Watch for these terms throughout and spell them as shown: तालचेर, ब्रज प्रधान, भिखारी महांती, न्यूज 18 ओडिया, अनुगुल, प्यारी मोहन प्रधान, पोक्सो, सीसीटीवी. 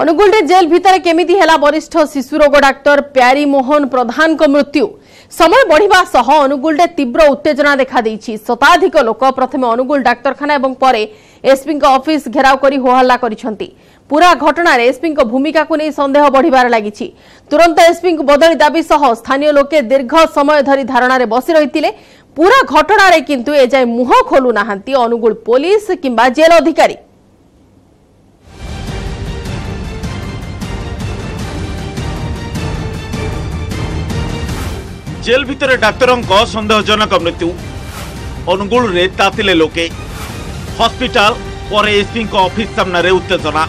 अनुगुल jail भितर केमिति हेला वरिष्ठ शिशु रोग डाक्टर प्यारी मोहन प्रधान को मृत्यु समय बढ़िबा सह अनुगुल तीव्र उत्तेजना देखा दैछि। शताधिक लोक प्रथमे अनुगुल डाक्तरखाना एवं परे एसपी ऑफिस घेराव करी होहल्ला करिसंती। पूरा घटना रे एसपी को भूमिका को नै संदेह बढ़िबार लागिछि। तुरंत एसपी को बदली दाबी सह स्थानीय लोके दीर्घ समय धरि धारणा रे बसि रहितिले। पूरा घटना रे किंतु ए जाय मुह खोलु नाहंती अनुगुल पुलिस किंबा जेल अधिकारी। जेल भीतर डाक्तरों को संदेहजनक मृत्यु अनुगुल रे तातिले लोके हॉस्पिटल और एसपी ऑफिस सामने उत्तेजना।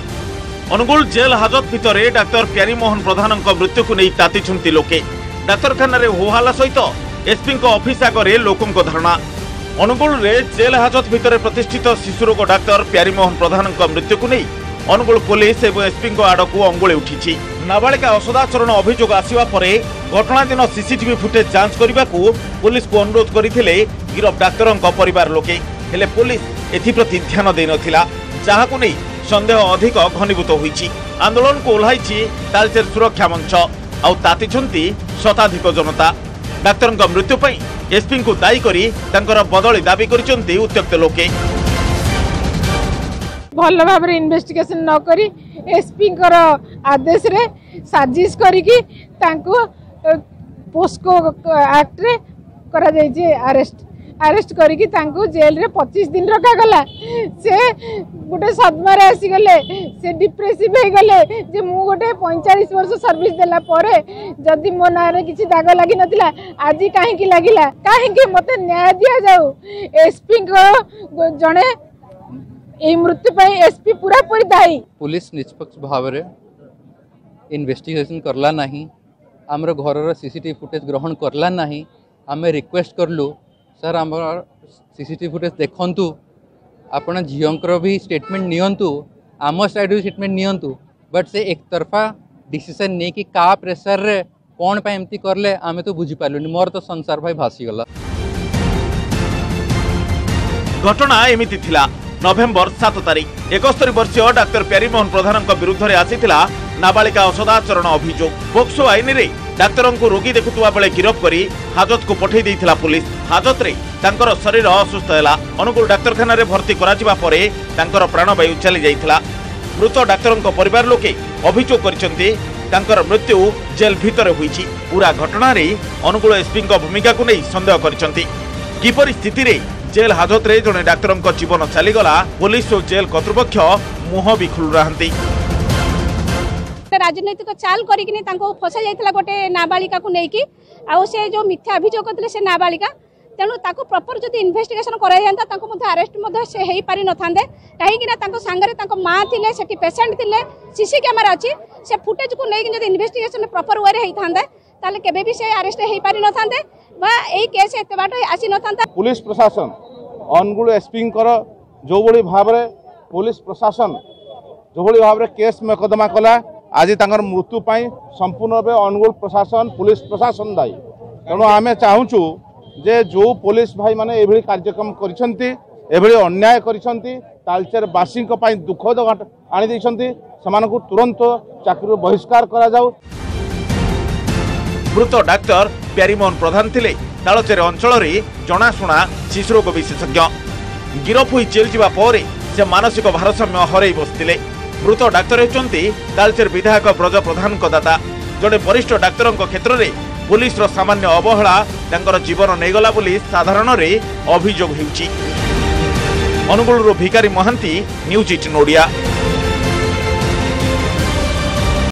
अनुगुल जेल हाजत भितर डाक्तर प्यारी मोहन प्रधान मृत्यु को नहीं ताती लोके डाक्तखाना होहल्ला सहित एसपी ऑफिस आगे लोकों धारणा। अनुगुल रे जेल हाजत भितर प्रतिष्ठित शिशु रोग डाक्तर प्यारी मोहन प्रधान मृत्यु को नहीं अनुगुल पुलिस एवं एसपी आड़ को अंगुली उठी। नाबालिका असदाचरण अभियोग आसवा पर घटना दिन सीसीटीवी फुटेज जांच करने को पुलिस को अनुरोध करते गिरफ डाक्तर परिवार लोके हेले पुलिस एप्रति ध्यान दे ना जहां नहीं सन्देह अधिक घनीभूत होई। आंदोलन को ओह्लि तालचेर सुरक्षा मंच आती शताधिक जनता डाक्तर मृत्यु पर एसपी को दायी कर बदली दाबी करत्यक्त लोके भल भाव इन्वेस्टिगेशन नक एसपी आदेश रे साजिश करी पोस्को एक्ट रे करा जाए आरेस्ट करी जेल रे 25 दिन रखा गला। से गोटे सदमार आसीगले से डिप्रेसिव हो गले जे मु गोटे 45 वर्ष सर्विस देला परे जदि मो ना रे किछि दाग लागि नथिला आजि काहे कि लागिला काहे कि मते न्याय दिया जाऊ। एसपी को जने मृत्यु एसपी पूरा पूरी दायी। पुलिस निष्पक्ष भाव रे इन्वेस्टिगेशन करला नहीं आमर घर सीसीटीवी फुटेज ग्रहण करला नहीं। आम रिक्वेस्ट करलु सर आम सीसीटीवी फुटेज देखंतु आपण झीओंकर भी स्टेटमेंट नियंतु आम साइड भी स्टेटमेंट नियंतु बट से एक तरफा डिसीजन नहीं कि का प्रेसर रे कौन पे एमती करले आम तो बुझी पारलुनी। मोर तो संसार भाई भासीगला। घटना एमिति थिला नवेम्बर 7 तारिख 71 वर्षीय डाक्तर प्यारी मोहन प्रधान विरुद्ध में आसीथिला नाबालिका असदाचरण अभियोग। पोक्सो आईन रे डाक्तर को रोगी देखुवा बेले गिरफ कर हाजत को पठाई देथिला पुलिस। हाजत रे तांकर शरीर असुस्थ हैला। अनुगुल डाक्तरखाना भर्ती कराजिबा परे तांकर प्राणवायु चली जाइथिला। मृत डाक्तर परिवार लोके अभियोग करछन्ती तांकर मृत्यु जेल भितर होईछि। पूरा घटना रे अनुगुल एसपी भूमिका को नै संदेह करछन्ती। किपरि स्थिति रे जेल हाजत रे जड़े डाक्तर जीवन चलीगला पुलिस और जेल कर्तृपक्ष मुह भी खोलु रहंती। राजनैतिक चाल करिकनी तांको फसा जायतला गोटे नाबालिका को नेकी आ से जो मिथ्या अभियोग करले से नाबालिका तेनु ताको प्रॉपर जदी इन्वेस्टिगेशन करा जानता ताको मधे अरेस्ट मधे से हेई पारि नथांदे काहे कि ना ताको संगे ताको मां थिले सेठी पेशेंट थिले सीसी कैमरा अछि से फुटेज को नेकी जदी इन्वेस्टिगेशन प्रॉपर वे रे हेई थांदे ताले केबे भी से अरेस्ट हेई पारि नथांदे बा एई केस एते बाट आसी नथांदा। पुलिस प्रशासन अनुगुल एसपी जो भली भाव पुलिस प्रशासन जो भली भाव केस मकदमा कला आज तर मृत्यु संपूर्ण रूप अनुगुल प्रशासन पुलिस प्रशासन दायी। तेणु आम चाहूँ जे जो पुलिस भाई माने एभली कार्यक्रम करन्याय करलचेरवासी दुखद आनी को तुरंत चाकरी बहिष्कार करा जाऊ। मृत डाक्तर प्यारी मोहन प्रधान थिले तालचेर अंचल जनाशुना शिशु रोग विशेषज्ञ। गिरफ हो जेल जावा पर से मानसिक भारसाम्य हर बसते। मृत डाक्तर होती तालचेर विधायक ब्रज प्रधान दाता। जड़े वरिष्ठ डाक्तर क्षेत्र में पुलिस सामान्य अवहेला जीवन नहींगला साधारण अभियोग। अनुगुल भिखारी महांती न्यूज 18 ओडिया।